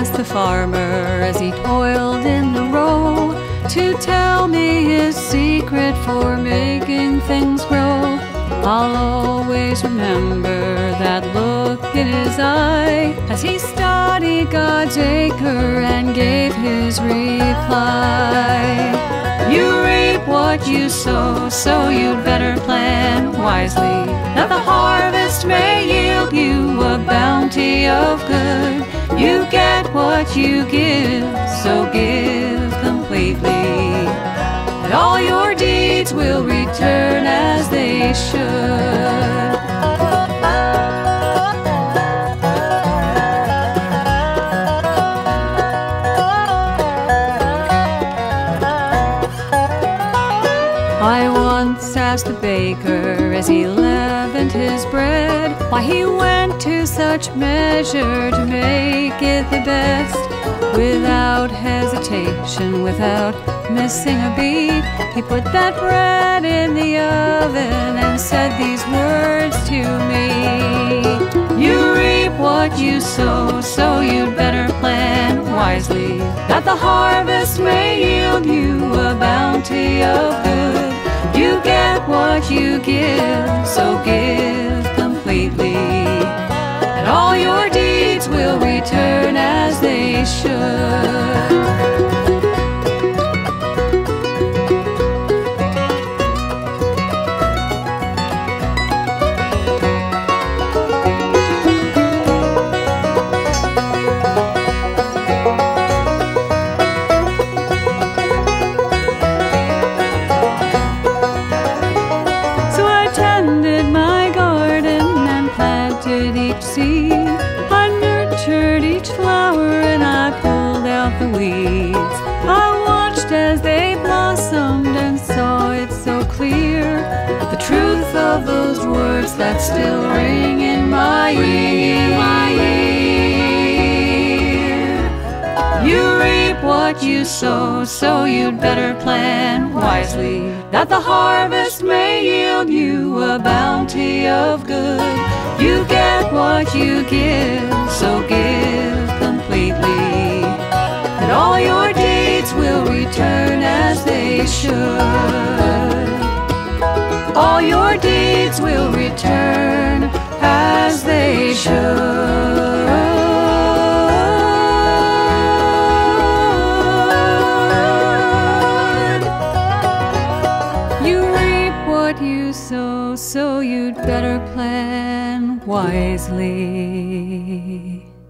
asked the farmer as he toiled in the row to tell me his secret for making things grow. I'll always remember that look in his eye as he studied God's acre and gave his reply. You reap what you sow, so you'd better plan wisely, that the harvest may yield you a bounty of good. You get what you give, so give completely, and all your deeds will return as they should. I once asked the baker as he leavened his bread why he went to such measure to make it the best. Without hesitation, without missing a beat, he put that bread in the oven and said these words to me. You reap what you sow, so you'd better plan wisely, that the harvest may yield you a bounty of good. You get what you give, so give completely, and all your deeds will return as they should. I nurtured each flower and I pulled out the weeds. I watched as they blossomed and saw it so clear, the truth of those words that still ring in my ear. You reap what you sow, so you'd better plan wisely, that the harvest may yield you a bounty of good. You get what you give, so give completely, and all your deeds will return as they should. All your deeds will return as they should. So you'd better plan wisely.